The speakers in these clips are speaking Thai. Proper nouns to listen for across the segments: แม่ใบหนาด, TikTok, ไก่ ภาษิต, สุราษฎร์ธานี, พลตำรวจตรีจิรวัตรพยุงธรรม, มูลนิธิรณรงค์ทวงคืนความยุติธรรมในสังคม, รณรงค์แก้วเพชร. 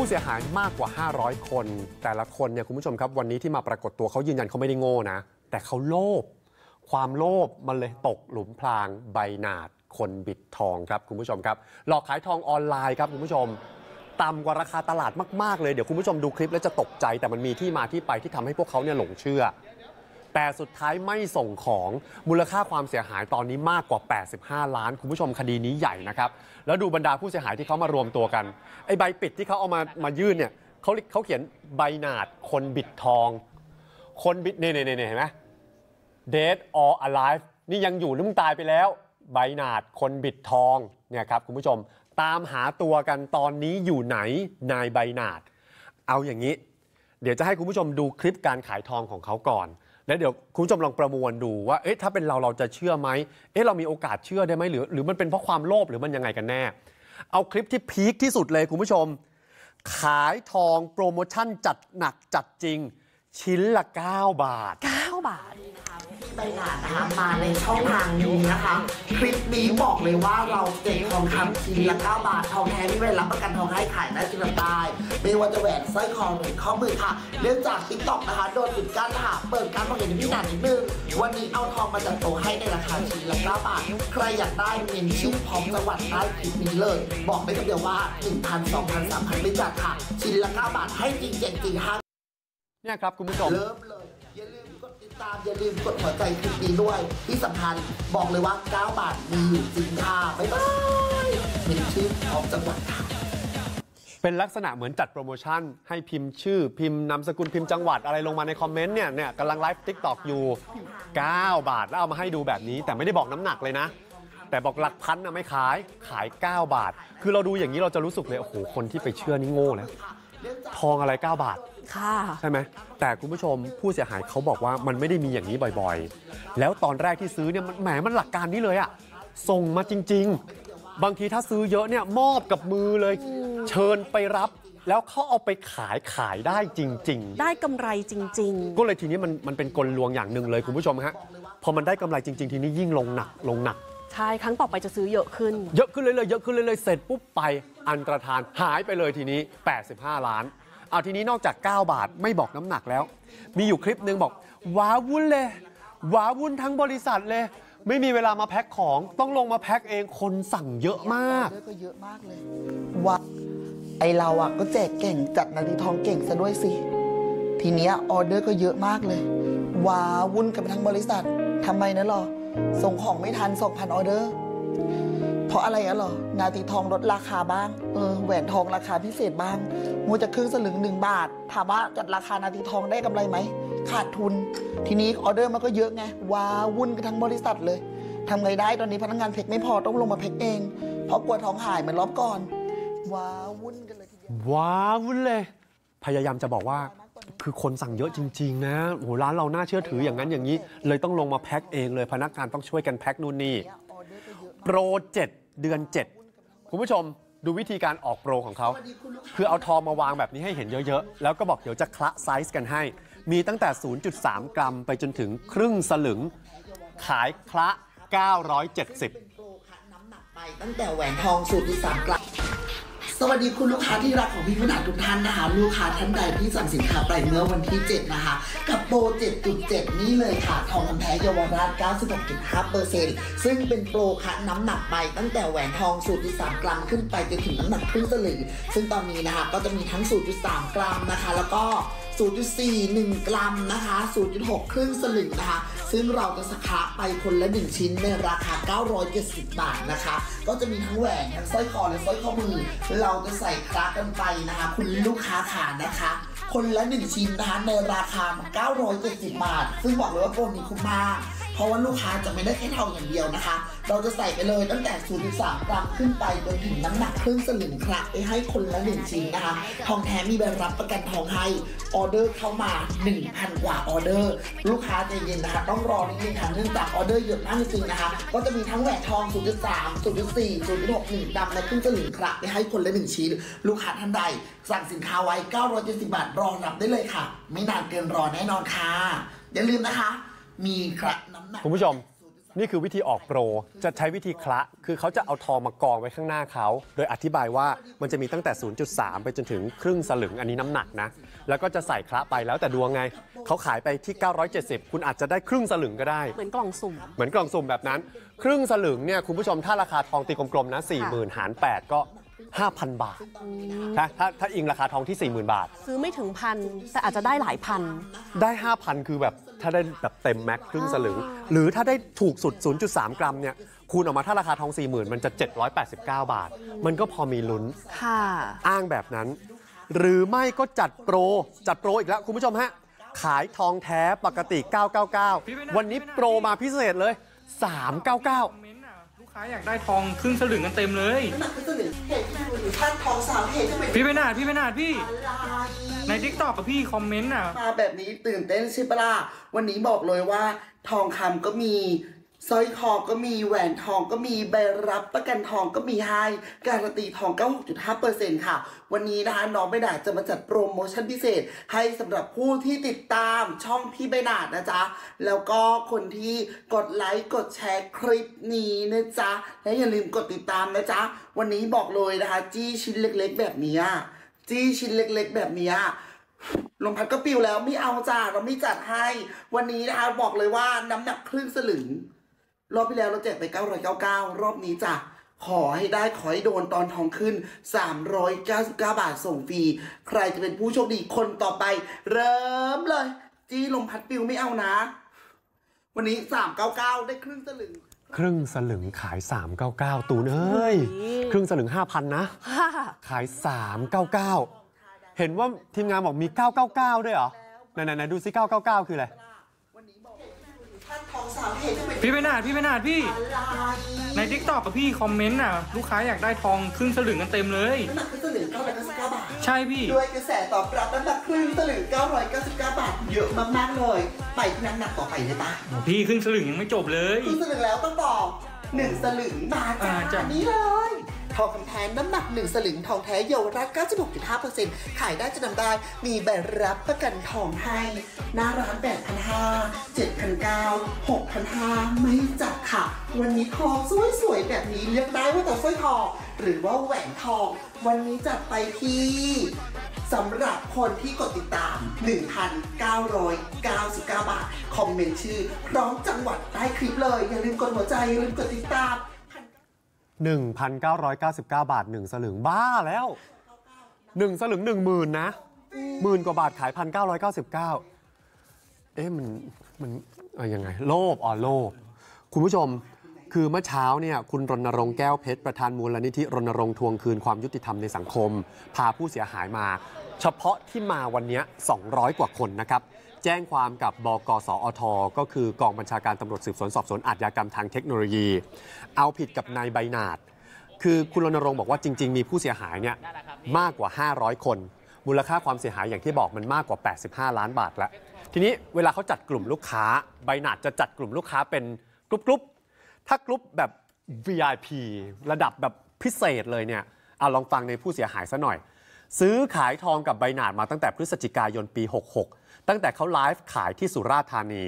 ผู้เสียหายมากกว่า500คนแต่ละคนเนี่ยคุณผู้ชมครับวันนี้ที่มาปรากฏตัวเขายืนยันเขาไม่ได้โง่นะแต่เขาโลภความโลภมันเลยตกหลุมพรางใบหนาดคนบิดทองครับคุณผู้ชมครับหลอกขายทองออนไลน์ครับคุณผู้ชมต่ำกว่าราคาตลาดมากๆเลยเดี๋ยวคุณผู้ชมดูคลิปแล้วจะตกใจแต่มันมีที่มาที่ไปที่ทำให้พวกเขาเนี่ยหลงเชื่อแต่สุดท้ายไม่ส่งของมูลค่าความเสียหายตอนนี้มากกว่า85ล้านคุณผู้ชมคดีนี้ใหญ่นะครับแล้วดูบรรดาผู้เสียหายที่เขามารวมตัวกันไอ้ใบปิดที่เขาเอามายื่นเนี่ยเขาเขียนใบหนาดคนบิดทองคนบิดเนี่ยเห็นไหม Dead or alive นี่ยังอยู่หรือมึงตายไปแล้วใบหนาดคนบิดทองเนี่ยครับคุณผู้ชมตามหาตัวกันตอนนี้อยู่ไหนนายใบหนาดเอาอย่างนี้เดี๋ยวจะให้คุณผู้ชมดูคลิปการขายทองของเขาก่อนแล้วเดี๋ยวคุณผู้ชมลองประมวลดูว่าเอ๊ะถ้าเป็นเราจะเชื่อไหมเอ๊ะเรามีโอกาสเชื่อได้ไหมหรือมันเป็นเพราะความโลภหรือมันยังไงกันแน่เอาคลิปที่พีคที่สุดเลยคุณผู้ชมขายทองโปรโมชั่นจัดหนักจัดจริงชิ้นละ9บาท9บาทใบหนาดนะคะมาในช่องทางนี้นะคะคลิปนี้บอกเลยว่าเราแจกทองคำชิ้นละ9บาททองแท้ที่ไม่รับประกันทองให้ขายได้จนตายไม่ว่าจะแหวนสร้อยคอหรือข้อมือค่ะเนื่องจากติ๊กต็อกนะคะโดนปิดการค่ะเปิดการประมูลในพิการนิดนึงวันนี้เอาทองมาจัดโตให้ในราคาชิ้นละ9บาทใครอยากได้เงินชิ้นพร้อมจังหวัดได้คลิปนี้เลยบอกได้คำเดียวว่า 1,000 2,000 3,000 ไม่จัดค่ะชิ้นละ9บาทให้จริงจริงจริงห้าเนี่ยครับคุณผู้ชมเริ่มเลยอย่าลืมกดติดตามอย่าลืมกดหัวใจคลิปนี้ด้วยที่สำคัญบอกเลยว่า9บาทมีอยู่จริงค่ะบ๊ายบายมีชื่อของจังหวัดเป็นลักษณะเหมือนจัดโปรโมชั่นให้พิมพ์ชื่อพิมพ์นามสกุลพิมพ์จังหวัดอะไรลงมาในคอมเมนต์เนี่ยกำลังไลฟ์ TikTok อยู่9บาทแล้วเอามาให้ดูแบบนี้แต่ไม่ได้บอกน้ำหนักเลยนะแต่บอกหลักพันนะไม่ขาย9บาทคือเราดูอย่างนี้เราจะรู้สึกเลยโอ้โหคนที่ไปเชื่อนี่โง่นะทองอะไร9บาทใช่ไหมแต่คุณผู้ชมผู้เสียหายเขาบอกว่ามันไม่ได้มีอย่างนี้บ่อยๆแล้วตอนแรกที่ซื้อเนี่ยแหมมันหลักการนี้เลยอะส่งมาจริงๆบางทีถ้าซื้อเยอะเนี่ยมอบกับมือเลยเชิญไปรับแล้วเขาเอาไปขายได้จริงๆได้กำไรจริงๆก็เลยทีนี้มันเป็นกลลวงอย่างหนึ่งเลยคุณผู้ชมฮะพอมันได้กำไรจริงๆทีนี้ยิ่งลงหนักใช่ครั้งต่อไปจะซื้อเยอะขึ้นเลยเยอะขึ้นเลยเสร็จปุ๊บไปอันตรธานหายไปเลยทีนี้85ล้านเอาทีนี้นอกจาก9บาทไม่บอกน้ำหนักแล้วมีอยู่คลิปนึงบอกว้าวุ่นเลยว้าวุ่นทั้งบริษัทเลยไม่มีเวลามาแพ็คของต้องลงมาแพ็คเองคนสั่งเยอะมากเลยว่าไอเราอ่ะก็แจกเก่งจัดนาทีทองเก่งซะด้วยสิทีเนี้ยออเดอร์ก็เยอะมากเลยว้าวุ่นกันทั้งบริษัททำไมนะหรอส่งของไม่ทัน 2,000 ออเดอร์เพราะอะไรอะหรอนาทีทองลดราคาบ้างแหวนทองราคาพิเศษบ้างมูจะครึ่งสลึง1บาทถามว่าจัดราคานาทีทองได้กำไรไหมขาดทุนทีนี้ออเดอร์มันก็เยอะไงว้าวุ่นกันทั้งบริษัทเลยทำไงได้ตอนนี้พนักงานเพกไม่พอต้องลงมาเพกเองเพราะกลัวทองหายเหมือนรอบก่อนว้าวุ่นกันเลยว้าวุ่นเลยพยายามจะบอกว่าคือคนสั่งเยอะจริงๆนะโหร้านเราน่าเชื่อถืออย่างนั้นอย่างนี้เลยต้องลงมาแพ็คเองเลยพนักงานต้องช่วยกันแพ็คนู่นนี่โปร7เดือน7คุณผู้ชมดูวิธีการออกโปรของเขาคือเอาทองมาวางแบบนี้ให้เห็นเยอะๆแล้วก็บอกเดี๋ยวจะคละไซส์กันให้มีตั้งแต่ 0.3 กรัมไปจนถึงครึ่งสลึงขายคละ970น้ำหนักไปตั้งแต่แหวนทอง 0.3 กรัมสวัสดีคุณลูกค้าที่รักของพี่ขนาดทุกท่านนะคะลูกค้าท่านใดที่สั่งสินค้าไปเมื่อวันที่7นะคะกับโปร 7.7 นี่เลยค่ะทองคำแท้เยาวราช 96.5% ซึ่งเป็นโปรค่ะน้ำหนักไปตั้งแต่แหวนทอง 0.3 กรัมขึ้นไปจนถึงน้ำหนักครึ่งสลึงซึ่งตอนนี้นะคะก็จะมีทั้ง 0.3 กรัมนะคะแล้วก็ 0.4 1 กรัมนะคะ 0.6 ครึ่งสลึงนะคะซึ่งเราจะสักขาไปคนละ1ชิ้นในราคา970บาทนะคะก็จะมีทั้งแหวนทั้งสร้อยคอและสร้อยข้อมือเราจะใส่คละกันไปนะคะคุณลูกค้าขานะคะคนละ1ชิ้นนะคะในราคา970บาทซึ่งบอกเลยว่าโปรนี้คุ้มมากเพราะว่าลูกค้าจะไม่ได้แค่ทองอย่างเดียวนะคะเราจะใส่ไปเลยตั้งแต่ 0.3 กรัมขึ้นไปจนถึงน้ำหนักครึ่งสลึงคละไปให้คนละ1ชิ้นนะคะทองแท้มีใบรับประกันทองให้ออเดอร์เข้ามา 1,000 กว่าออเดอร์ลูกค้าใจเย็นนะคะต้องรอนิดนึงค่ะเนื่องจากออเดอร์เยอะมากจริงนะคะก็จะมีทั้งแหวนทอง 0.3 0.4 0.6 1 กรัมและครึ่งสลึงคละไปให้คนละ1ชิ้นลูกค้าท่านใดสั่งสินค้าไว้970บาทรอรับได้เลยค่ะไม่นานเกินรอแน่นอนค่ะอย่าลืมนะคะมีกระน้ำหนักคุณผู้ชม นี่คือวิธีออกโปรจะใช้วิธีคละคือเขาจะเอาทองมากองไว้ข้างหน้าเขาโดยอธิบายว่ามันจะมีตั้งแต่ 0.3 ไปจนถึงครึ่งสลึงอันนี้น้ำหนักนะแล้วก็จะใส่คละไปแล้วแต่ดวงไงเขาขายไปที่970คุณอาจจะได้ครึ่งสลึงก็ได้เหมือนกล่องสุ่มแบบนั้นครึ่งสลึงเนี่ยคุณผู้ชมถ้าราคาทองตีกลมๆนะ 40,000 หาร 8 ก็ 5,000 บาทถ้าอิงราคาทองที่ 40,000 บาทซื้อไม่ถึงพันแต่อาจจะได้หลายพันได้ 5,000 คือแบบถ้าได้แบบเต็มแม็กครึ่งสลึงหรือถ้าได้ถูกสุด 0.3 กรัมเนี่ยคูณออกมาถ้าราคาทอง 40,000 มันจะ789บาทมันก็พอมีลุ้นค่ะอ้างแบบนั้นหรือไม่ก็จัดโปรอีกแล้วคุณผู้ชมฮะขายทองแท้ปกติ999วันนี้โปรมาพิเศษเลย399อยากได้ทองครึ่งสลึงกันเต็มเลยพี่ใน TikTok กับพี่คอมเมนต์อ่ะมาแบบนี้ตื่นเต้นใช่ปะล่ะวันนี้บอกเลยว่าทองคำก็มีสร้อยคอก็มีแหวนทองก็มีใบรับประกันทองก็มีให้การันตีทอง 96.5% ค่ะวันนี้นะคะน้องใบหนาดจะมาจัดโปรโมชั่นพิเศษให้สำหรับผู้ที่ติดตามช่องพี่ใบหนาดนะจ๊ะแล้วก็คนที่กดไลค์กดแชร์คลิปนี้นะจ๊ะและอย่าลืมกดติดตามนะจ๊ะวันนี้บอกเลยนะคะจี้ชิ้นเล็กๆแบบนี้ลมพัดก็ปิวแล้วไม่เอาจ้าเราไม่จัดให้วันนี้นะคะบอกเลยว่าน้ำหนักครึ่งสลึงรอบที่แล้วเราแจกไป999รอบนี้จ้ะขอให้ได้ขอให้โดนตอนทองขึ้น399บาทส่งฟรีใครจะเป็นผู้โชคดีคนต่อไปเริ่มเลยจี้ลมพัดปิวไม่เอานะวันนี้399ได้ครึ่งสลึงขาย399ตูนเอ้ยครึ่งสลึง 5,000 นะขาย399เห็นว่าทีมงานบอกมี999ด้วยเหรอไหนดูซิ999คืออะไรพี่ใน TikTok กับพี่คอมเมนต์อ่ะลูกค้าอยากได้ทองครึ่งสลึงกันเต็มเลยน้ำหนักครึ่งสลึง999บาทใช่พี่ด้วยกระแสตอบรับน้ำหนักครึ่งสลึง999บาทเยอะมากๆเลยไปที่น้ำหนักต่อไปเลยป่ะพี่ครึ่งสลึงยังไม่จบเลยครึ่งสลึงแล้วต้องต่อ1สลึงบาทจากนี้เลยทองคำแท้น้ำหนัก1สลึงทองแท้เยาวราช 96.5% ขายได้จะนำได้มีใบรับประกันทองให้หน้าร้าน 8,500 7,900 6,500 ไม่จัดค่ะวันนี้ทองสวยๆแบบนี้เลือกได้ว่าแต่สร้อยทองหรือว่าแหวนทองวันนี้จัดไปที่สำหรับคนที่กดติดตาม 1,999 บาทคอมเมนต์ชื่อพร้อมจังหวัดใต้คลิปเลยอย่าลืมกดหัวใจอย่าลืมกดติดตาม1,999 บาท1สลึงบ้าแล้ว1สลึง 10,000 นะหมื่นกว่าบาทขาย 1,999 เอ๊ะมันยังไงโลภอ๋อโลภคุณผู้ชมคือเมื่อเช้าเนี่ยคุณรณรงค์แก้วเพชรประธานมูลนิธิรณรงค์ทวงคืนความยุติธรรมในสังคมพาผู้เสียหายมาเฉพาะที่มาวันนี้200กว่าคนนะครับแจ้งความกับบกสอทก็คือกองบัญชาการตำรวจสืบสวนสอบสวนอาชญากรรมทางเทคโนโลยีเอาผิดกับนายใบหนาดคือคุณรณรงค์บอกว่าจริงๆมีผู้เสียหายเนี่ยมากกว่า500คนมูลค่าความเสียหายอย่างที่บอกมันมากกว่า85ล้านบาทแล้วทีนี้เวลาเขาจัดกลุ่มลูกค้าใบหนาดจะจัดกลุ่มลูกค้าเป็นกรุ๊ปถ้ากรุ๊ปแบบ VIP ระดับแบบพิเศษเลยเนี่ยเอาลองฟังในผู้เสียหายซะหน่อยซื้อขายทองกับใบหนาดมาตั้งแต่พฤศจิกายนปี66ตั้งแต่เขาไลฟ์ขายที่สุราษฎร์ธานี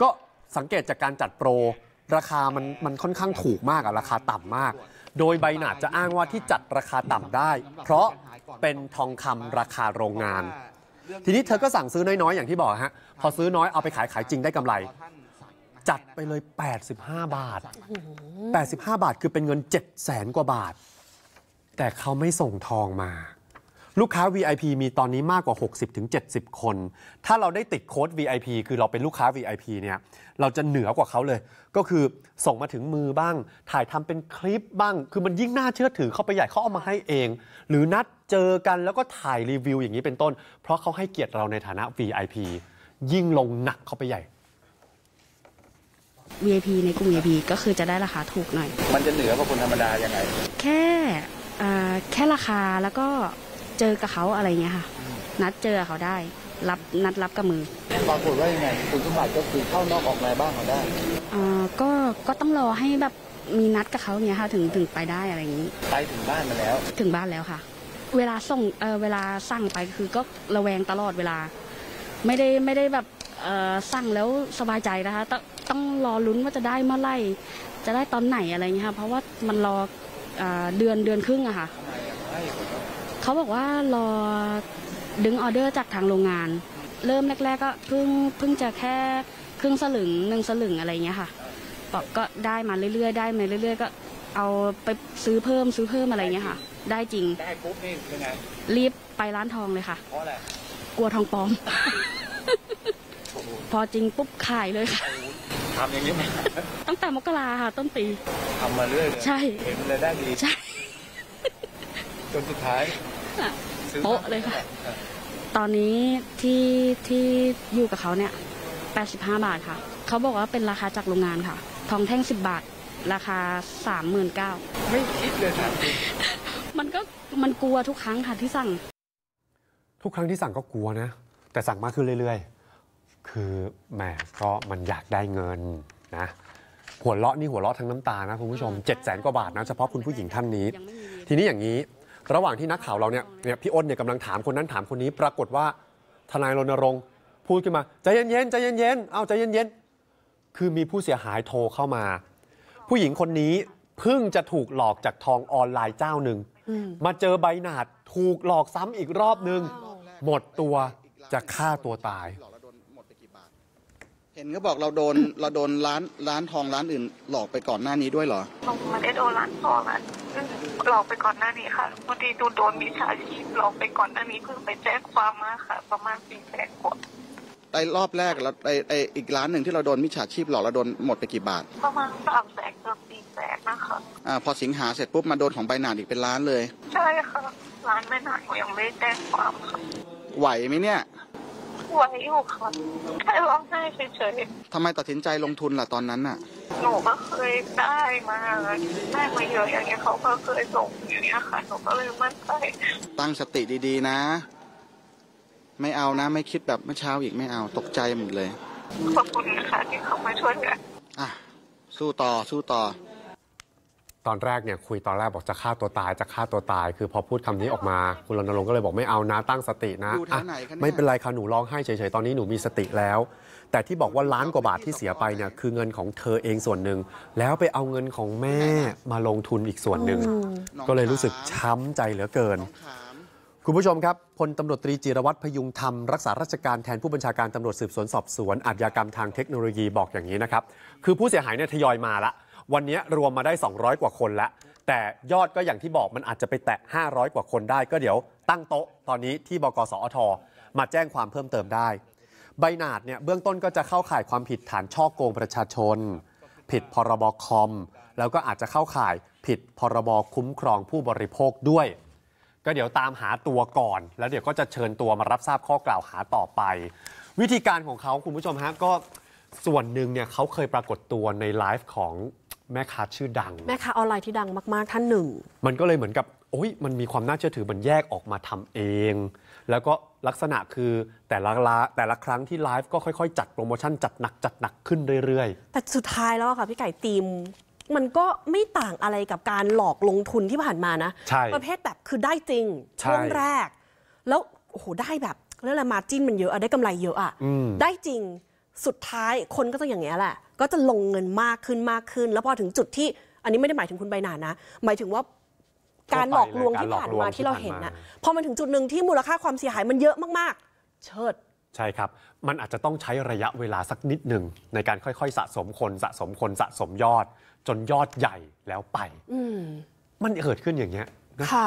ก็สังเกตจากการจัดโปรราคามันค่อนข้างถูกมากอะราคาต่ำมากโดยใบหนาดจะอ้างว่าที่จัดราคาต่ำได้เพราะเป็นทองคำราคาโรงงานทีนี้เธอก็สั่งซื้อน้อยๆอย่างที่บอกฮะพอซื้อน้อยเอาไปขายจริงได้กำไรจัดไปเลย85บาท85บาทคือเป็นเงิน700,000กว่าบาทแต่เขาไม่ส่งทองมาลูกค้า VIP มีตอนนี้มากกว่า 60-70 คนถ้าเราได้ติดโค้ด VIP คือเราเป็นลูกค้า VIP เนี่ยเราจะเหนือกว่าเขาเลยก็คือส่งมาถึงมือบ้างถ่ายทำเป็นคลิปบ้างคือมันยิ่งน่าเชื่อถือเข้าไปใหญ่เขาเอามาให้เองหรือนัดเจอกันแล้วก็ถ่ายรีวิวอย่างนี้เป็นต้นเพราะเขาให้เกียรติเราในฐานะ VIP ยิ่งลงหนักเข้าไปใหญ่VIP ในกลุ่ม VIP ก็คือจะได้ราคาถูกหน่อยมันจะเหนือกว่าคนธรรมดายังไงแค่ราคาแล้วก็เจอกับเขาอะไรเงี้ยค่ะนัดเจอเขาได้รับนัดรับกับมือปรากฏว่ายังไงคุณสมบัติก็คือเข้านอกออกในบ้างเขาได้ก็ต้องรอให้แบบมีนัดกับเขาเนี้ยค่ะถึงไปได้อะไรอย่างนี้ไปถึงบ้านมาแล้วค่ะเวลาส่งเวลาสั่งไปคือก็ระแวงตลอดเวลาไม่ได้แบบสั่งแล้วสบายใจนะคะ ต้องรอลุ้นว่าจะได้เมื่อไหร่จะได้ตอนไหนอะไรเงี้ยค่ะเพราะว่ามันรอเดือนครึ่งอะค่ะเขาบอกว่ารอดึงออเดอร์จากทางโรงงานเริ่มแรกๆก็เพิ่งจะแค่ครึ่งสลึง1 สลึงอะไรเงี้ยค่ะก็ได้มาเรื่อยๆก็เอาไปซื้อเพิ่มอะไรเงี้ยค่ะได้จริงได้ปุ๊บนี่เป็นไงรีบไปร้านทองเลยค่ะเพราะอะไรกลัวทองปลอมพอจริงปุ๊บขายเลยค่ะทำอย่างนี้ตั้งแต่มกราค่ะต้นปีทำมาเรื่อยเลยใช่เห็นเลยได้ดีใช่จนสุดท้ายโป๊ะเลยค่ะตอนนี้ที่อยู่กับเขาเนี่ย85 บาทค่ะเขาบอกว่าเป็นราคาจากโรงงานค่ะทองแท่ง10 บาทราคา39,000ไม่คิดเลยค่ะมันกลัวทุกครั้งค่ะที่สั่งก็กลัวนะแต่สั่งมาคือเรื่อยๆคือแหมก็มันอยากได้เงินนะหัวเราะนี่หัวเราะทั้งน้ำตานะคุณผู้ชม700,000 กว่าบาทนะเฉพาะคุณผู้หญิงท่านนี้ทีนี้อย่างนี้ระหว่างที่นักข่าวเราเนี่ยพี่อ้นเนี่ยกำลังถามคนนั้นถามคนนี้ปรากฏว่าทนายรณรงค์พูดขึ้นมาใจเย็นๆเอาใจเย็นๆคือมีผู้เสียหายโทรเข้ามาผู้หญิงคนนี้เพิ่งจะถูกหลอกจากทองออนไลน์เจ้าหนึ่งมาเจอใบหนาดถูกหลอกซ้ำอีกรอบนึงหมดตัวจะฆ่าตัวตายเห็นก็บอกเราโดนร้านทองร้านอื่นหลอกไปก่อนหน้านี้ด้วยเหรอมันโดนร้านทองอ่ะหลอกไปก่อนหน้านี้ค่ะพอดีโดนมิจฉาชีพหลอกไปก่อนหน้านี้เพิ่งไปแจ้งความมาค่ะประมาณ400,000 กว่าไอ้รอบแรกแล้วไอ้อีกร้านหนึ่งที่เราโดนมิจฉาชีพหลอกเราโดนหมดไปกี่บาทประมาณ300,000เกือบ400,000นะคะพอสิงหาเสร็จปุ๊บมาโดนของใบหนาดอีกเป็นล้านเลยใช่ค่ะร้านใบหนาดก็ยังไม่แจ้งความค่ะไหวไหมเนี่ยไหวอยู่ค่ะแค่ร้องไห้เฉยๆทำไมตัดสินใจลงทุนล่ะตอนนั้นน่ะหนูก็เคยได้มาเยอะอย่างเงี้ยเขาก็เคยส่งอย่างเงี้ยค่ะหนูก็เลยมั่นใจตั้งสติดีๆนะไม่เอานะไม่คิดแบบเมื่อเช้าอีกไม่เอาตกใจหมดเลยขอบคุณนะคะที่เขามาช่วยกันสู้ต่อตอนแรกเนี่ยคุยตอนแรกบอกจะฆ่าตัวตายคือพอพูดคำนี้ออกมาคุณรณรงค์ก็เลยบอกไม่เอานะตั้งสตินะไม่เป็นไรค่ะหนูร้องไห้เฉยๆตอนนี้หนูมีสติแล้วแต่ที่บอกว่า1,000,000 กว่าบาทที่เสียไปเนี่ยคือเงินของเธอเองส่วนหนึ่งแล้วไปเอาเงินของแม่มาลงทุนอีกส่วนหนึ่งก็เลยรู้สึกช้ำใจเหลือเกินคุณผู้ชมครับพลตำรวจตรีจิรวัตรพยุงธรรมรักษาราชการแทนผู้บัญชาการตำรวจสืบสวนสอบสวนอาชญากรรมทางเทคโนโลยีบอกอย่างนี้นะครับคือผู้เสียหายเนี่ยทยอยมาละวันนี้รวมมาได้200 กว่าคนละแต่ยอดก็อย่างที่บอกมันอาจจะไปแตะ500 กว่าคนได้ก็เดี๋ยวตั้งโต๊ะตอนนี้ที่บกสอทมาแจ้งความเพิ่มเติมได้ใบหนาดเนี่ยเบื้องต้นก็จะเข้าข่ายความผิดฐานฉ้อโกงประชาชนผิดพรบคอมแล้วก็อาจจะเข้าข่ายผิดพรบคุ้มครองผู้บริโภคด้วยก็เดี๋ยวตามหาตัวก่อนแล้วเดี๋ยวก็จะเชิญตัวมารับทราบข้อกล่าวหาต่อไปวิธีการของเขาคุณผู้ชมฮะก็ส่วนหนึ่งเนี่ยเขาเคยปรากฏตัวในไลฟ์ของแม่ค้าชื่อดังแม่ค้าออนไลน์ที่ดังมากๆท่านหนึ่งมันก็เลยเหมือนกับโอ้ยมันมีความน่าเชื่อถือมันแยกออกมาทำเองแล้วก็ลักษณะคือแต่ละครั้งที่ไลฟ์ก็ค่อยๆจัดโปรโมชั่นจัดหนักขึ้นเรื่อยๆแต่สุดท้ายแล้วค่ะพี่ไก่ตีมมันก็ไม่ต่างอะไรกับการหลอกลงทุนที่ผ่านมานะประเภทแบบคือได้จริงช่วงแรกแล้วโอ้โหได้แบบเรื่องอะไรมาจิ้นมันเยอะได้กำไรเยอะอะได้จริงสุดท้ายคนก็จะอย่างเงี้ยแหละก็จะลงเงินมากขึ้นแล้วพอถึงจุดที่อันนี้ไม่ได้หมายถึงคุณใบหนาดนะหมายถึงว่าการหลอกลวงที่ผ่านมาที่เราเห็นนะพอมันถึงจุดหนึ่งที่มูลค่าความเสียหายมันเยอะมากๆเชิดใช่ครับมันอาจจะต้องใช้ระยะเวลาสักนิดหนึ่งในการค่อยๆสะสมยอดจนยอดใหญ่แล้วไปมันเกิดขึ้นอย่างเงี้ยค่ะ